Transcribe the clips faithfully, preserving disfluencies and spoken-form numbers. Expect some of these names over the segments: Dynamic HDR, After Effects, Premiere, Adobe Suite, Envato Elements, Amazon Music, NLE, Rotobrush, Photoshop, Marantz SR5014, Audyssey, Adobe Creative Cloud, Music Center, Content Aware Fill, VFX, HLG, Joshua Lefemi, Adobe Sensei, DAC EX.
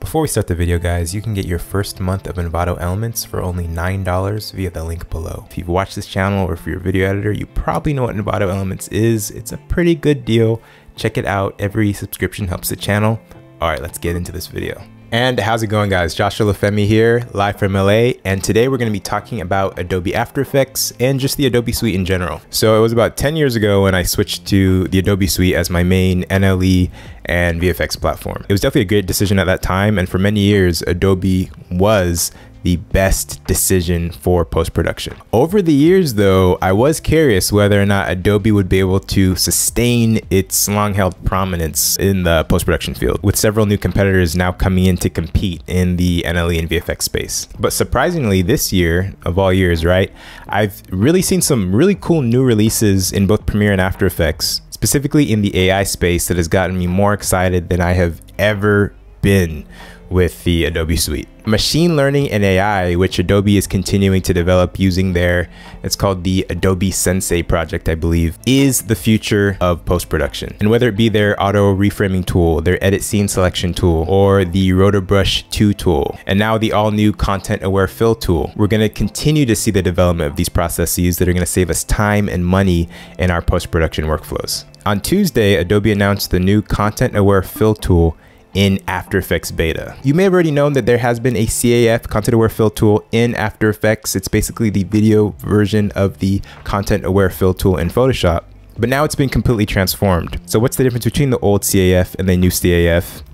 Before we start the video, guys, you can get your first month of Envato Elements for only nine dollars via the link below. If you've watched this channel or if you're a video editor, you probably know what Envato Elements is. It's a pretty good deal. Check it out. Every subscription helps the channel. All right, let's get into this video. And how's it going, guys? Joshua Lefemi here, live from L A. And today we're gonna be talking about Adobe After Effects and just the Adobe Suite in general. So it was about ten years ago when I switched to the Adobe Suite as my main N L E and V F X platform. It was definitely a great decision at that time. And for many years, Adobe was the best decision for post-production. Over the years though, I was curious whether or not Adobe would be able to sustain its long-held prominence in the post-production field, with several new competitors now coming in to compete in the N L E and V F X space. But surprisingly this year, of all years, right, I've really seen some really cool new releases in both Premiere and After Effects, specifically in the A I space, that has gotten me more excited than I have ever been with the Adobe Suite. Machine learning and A I, which Adobe is continuing to develop using their, it's called the Adobe Sensei project, I believe, is the future of post-production. And whether it be their auto reframing tool, their edit scene selection tool, or the Rotobrush two tool, and now the all new Content Aware Fill tool, we're gonna continue to see the development of these processes that are gonna save us time and money in our post-production workflows. On Tuesday, Adobe announced the new Content Aware Fill tool in After Effects beta. You may have already known that there has been a C A F, Content Aware Fill tool, in After Effects. It's basically the video version of the Content Aware Fill tool in Photoshop, but now it's been completely transformed. So what's the difference between the old C A F and the new C A F?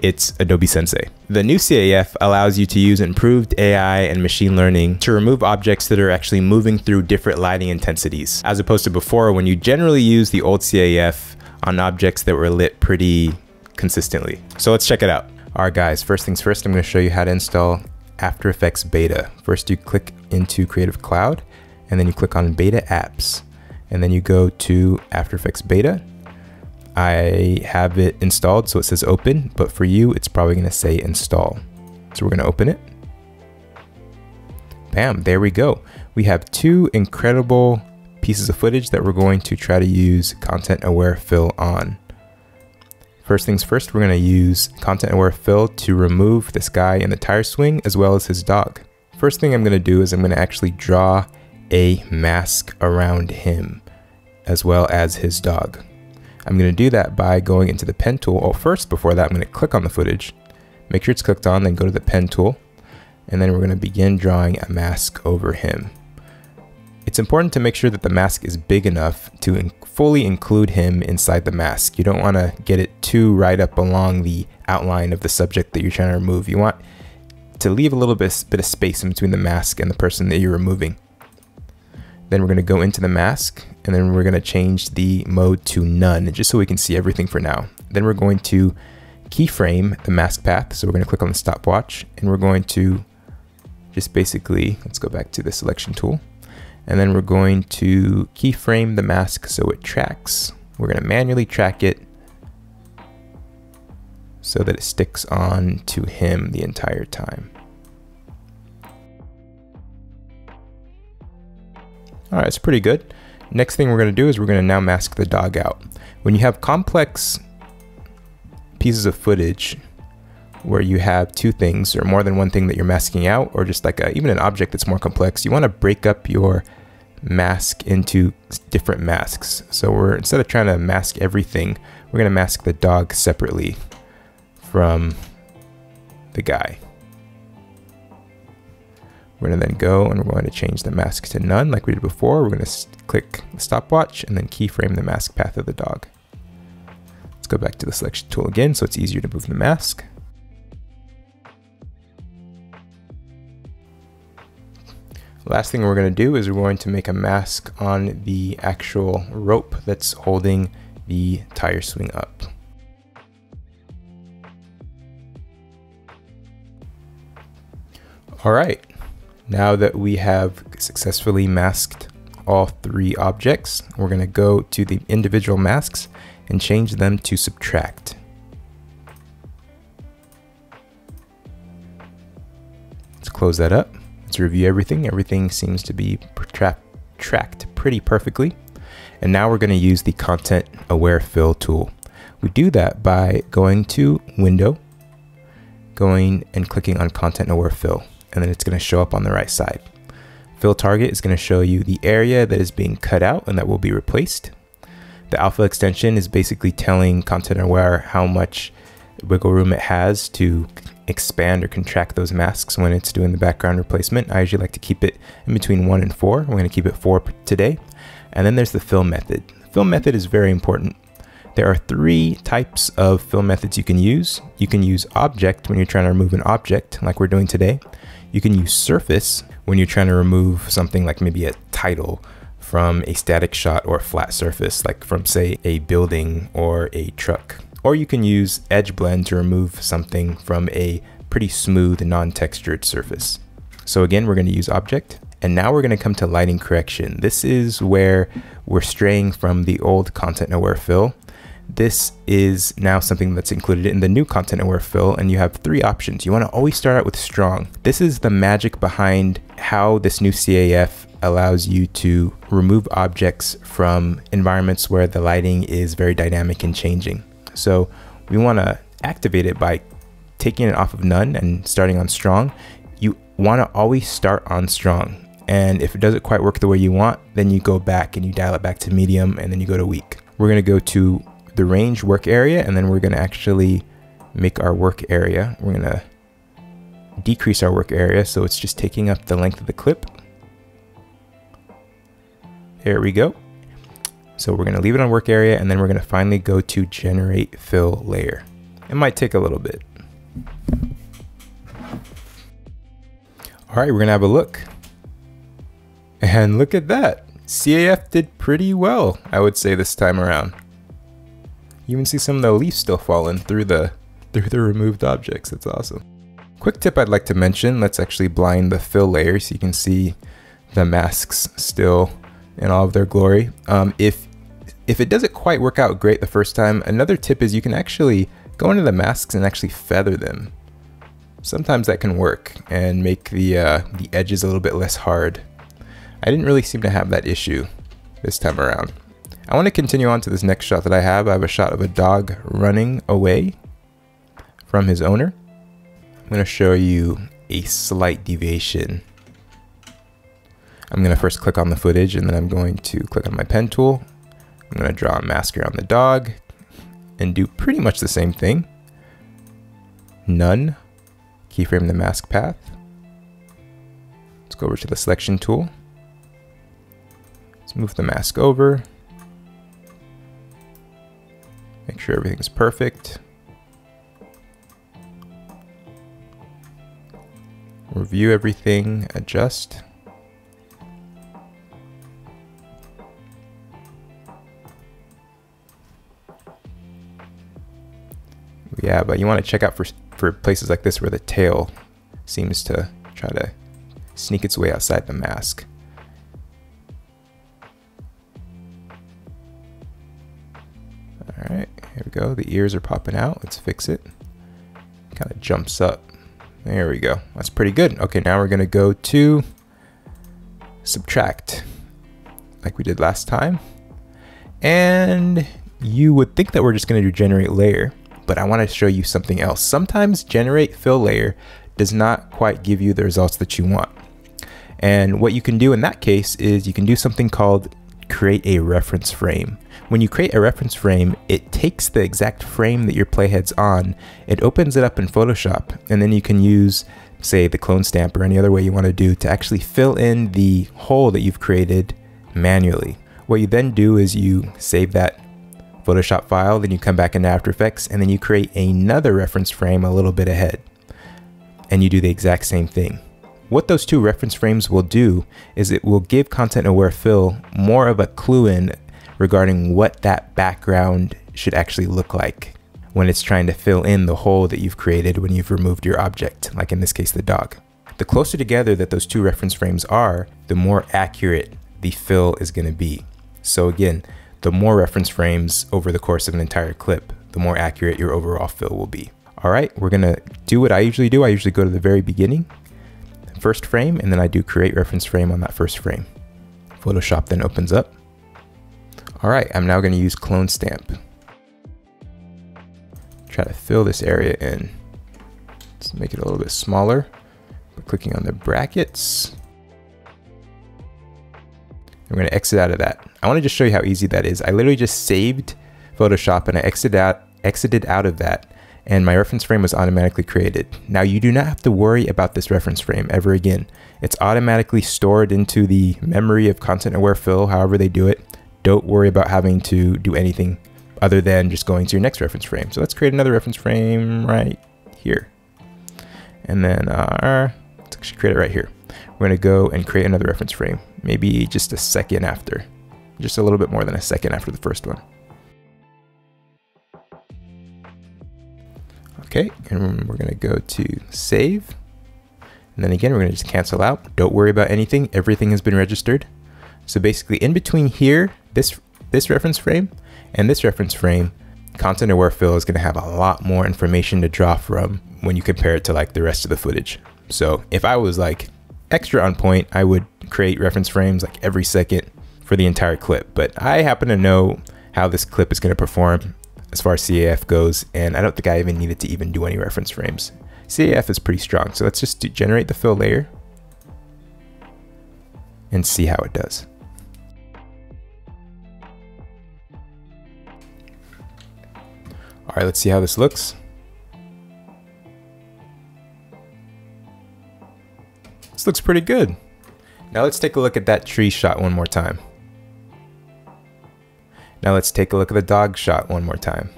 It's Adobe Sensei. The new C A F allows you to use improved A I and machine learning to remove objects that are actually moving through different lighting intensities, as opposed to before when you generally use the old C A F on objects that were lit pretty consistently. So let's check it out. All right, guys, first things first, I'm going to show you how to install After Effects beta. First, you click into Creative Cloud, and then you click on Beta Apps, and then you go to After Effects beta. I have it installed, so it says open, but for you, it's probably going to say install. So we're going to open it. Bam, there we go. We have two incredible pieces of footage that we're going to try to use Content Aware Fill on. First things first, we're gonna use Content Aware Fill to remove this guy in the tire swing as well as his dog. First thing I'm gonna do is I'm gonna actually draw a mask around him as well as his dog. I'm gonna do that by going into the pen tool. Well, first, before that, I'm gonna click on the footage, make sure it's clicked on, then go to the pen tool, and then we're gonna begin drawing a mask over him. It's important to make sure that the mask is big enough to in- fully include him inside the mask. You don't want to get it too right up along the outline of the subject that you're trying to remove. You want to leave a little bit, bit of space in between the mask and the person that you're removing. Then we're going to go into the mask, and then we're going to change the mode to none, just so we can see everything for now. Then we're going to keyframe the mask path. So we're going to click on the stopwatch, and we're going to just basically, let's go back to the selection tool. And then we're going to keyframe the mask so it tracks. We're gonna manually track it so that it sticks on to him the entire time. All right, it's pretty good. Next thing we're gonna do is we're gonna now mask the dog out. When you have complex pieces of footage where you have two things or more than one thing that you're masking out, or just like a, even an object that's more complex, you wanna break up your mask into different masks. So we're, instead of trying to mask everything, we're gonna mask the dog separately from the guy. We're gonna then go and we're going to change the mask to none like we did before. We're gonna click the stopwatch and then keyframe the mask path of the dog. Let's go back to the selection tool again so it's easier to move the mask. Last thing we're gonna do is we're going to make a mask on the actual rope that's holding the tire swing up. All right, now that we have successfully masked all three objects, we're gonna go to the individual masks and change them to subtract. Let's close that up. Let's review everything. Everything seems to be tra tracked pretty perfectly. And now we're gonna use the Content Aware Fill tool. We do that by going to Window, going and clicking on Content Aware Fill, and then it's going to show up on the right side. Fill target is going to show you the area that is being cut out and that will be replaced. The alpha extension is basically telling Content Aware how much wiggle room it has to expand or contract those masks when it's doing the background replacement. I usually like to keep it in between one and four. I'm going to keep it four today. And then there's the fill method. Fill method is very important. There are three types of fill methods you can use. You can use object when you're trying to remove an object like we're doing today. You can use surface when you're trying to remove something like maybe a title from a static shot or a flat surface, like from say a building or a truck. Or you can use edge blend to remove something from a pretty smooth, non-textured surface. So again, we're going to use object. And now we're going to come to lighting correction. This is where we're straying from the old Content Aware Fill. This is now something that's included in the new Content Aware Fill, and you have three options. You want to always start out with strong. This is the magic behind how this new C A F allows you to remove objects from environments where the lighting is very dynamic and changing. So we want to activate it by taking it off of none and starting on strong. You want to always start on strong. And if it doesn't quite work the way you want, then you go back and you dial it back to medium, and then you go to weak. We're going to go to the range work area, and then we're going to actually make our work area. We're going to decrease our work area. So it's just taking up the length of the clip. There we go. So we're going to leave it on work area, and then we're going to finally go to generate fill layer. It might take a little bit. All right, we're going to have a look. And look at that. C A F did pretty well, I would say, this time around. You can see some of the leaves still falling through the, through the removed objects. That's awesome. Quick tip I'd like to mention, let's actually blind the fill layer so you can see the masks still in all of their glory. Um, if, if it doesn't quite work out great the first time, another tip is you can actually go into the masks and actually feather them. Sometimes that can work and make the, uh, the edges a little bit less hard. I didn't really seem to have that issue this time around. I want to continue on to this next shot that I have. I have a shot of a dog running away from his owner. I'm going to show you a slight deviation. I'm going to first click on the footage, and then I'm going to click on my pen tool. I'm going to draw a mask around the dog and do pretty much the same thing. None. Keyframe the mask path. Let's go over to the selection tool. Let's move the mask over. Make sure everything's perfect. Review everything, adjust. Yeah, but you want to check out for, for places like this where the tail seems to try to sneak its way outside the mask. All right, here we go. The ears are popping out. Let's fix it. Kind of jumps up. There we go. That's pretty good. Okay, now we're going to go to subtract like we did last time. And you would think that we're just going to do generate layer, but I want to show you something else. Sometimes generate fill layer does not quite give you the results that you want. And what you can do in that case is you can do something called create a reference frame. When you create a reference frame, it takes the exact frame that your playhead's on, it opens it up in Photoshop, and then you can use, say, the clone stamp or any other way you want to do to actually fill in the hole that you've created manually. What you then do is you save that Photoshop file, then you come back into After Effects, and then you create another reference frame a little bit ahead, and you do the exact same thing. What those two reference frames will do is it will give Content Aware Fill more of a clue in regarding what that background should actually look like when it's trying to fill in the hole that you've created when you've removed your object, like in this case, the dog. The closer together that those two reference frames are, the more accurate the fill is going to be. So again, the more reference frames over the course of an entire clip, the more accurate your overall fill will be. All right, we're gonna do what I usually do. I usually go to the very beginning, first frame, and then I do create reference frame on that first frame. Photoshop then opens up. All right, I'm now gonna use clone stamp. Try to fill this area in. Let's make it a little bit smaller by clicking on the brackets. I'm going to exit out of that. I want to just show you how easy that is. I literally just saved Photoshop and I exited out, exited out of that, and my reference frame was automatically created. Now you do not have to worry about this reference frame ever again. It's automatically stored into the memory of Content Aware Fill, however they do it. Don't worry about having to do anything other than just going to your next reference frame. So let's create another reference frame right here. And then uh, let's actually create it right here. We're gonna go and create another reference frame, maybe just a second after, just a little bit more than a second after the first one. Okay, and we're gonna go to save. And then again, we're gonna just cancel out. Don't worry about anything, everything has been registered. So basically in between here, this, this reference frame and this reference frame, Content Aware Fill is gonna have a lot more information to draw from when you compare it to like the rest of the footage. So if I was like extra on point, I would create reference frames like every second for the entire clip. But I happen to know how this clip is gonna perform as far as C A F goes, and I don't think I even needed to even do any reference frames. C A F is pretty strong. So let's just do, generate the fill layer and see how it does. All right, let's see how this looks. This looks pretty good. Now let's take a look at that tree shot one more time. Now let's take a look at the dog shot one more time.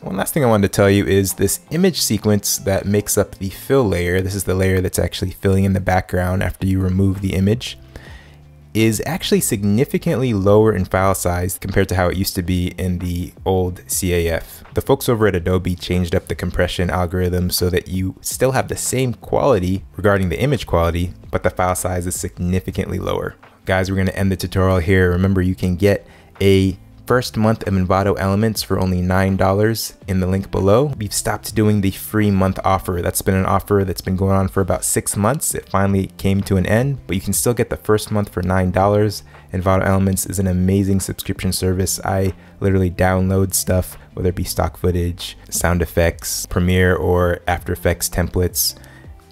One last thing I wanted to tell you is this image sequence that makes up the fill layer, this is the layer that's actually filling in the background after you remove the image, is actually significantly lower in file size compared to how it used to be in the old C A F. The folks over at Adobe changed up the compression algorithm so that you still have the same quality regarding the image quality, but the file size is significantly lower. Guys, we're gonna end the tutorial here. Remember, you can get a first month of Envato Elements for only nine dollars in the link below. We've stopped doing the free month offer. That's been an offer that's been going on for about six months. It finally came to an end, but you can still get the first month for nine dollars. Envato Elements is an amazing subscription service. I literally download stuff, whether it be stock footage, sound effects, Premiere or After Effects templates,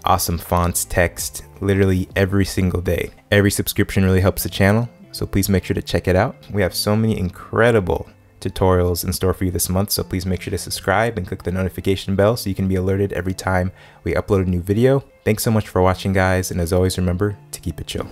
awesome fonts, text, literally every single day. Every subscription really helps the channel. So please make sure to check it out. We have so many incredible tutorials in store for you this month. So please make sure to subscribe and click the notification bell so you can be alerted every time we upload a new video. Thanks so much for watching, guys. And as always, remember to keep it chill.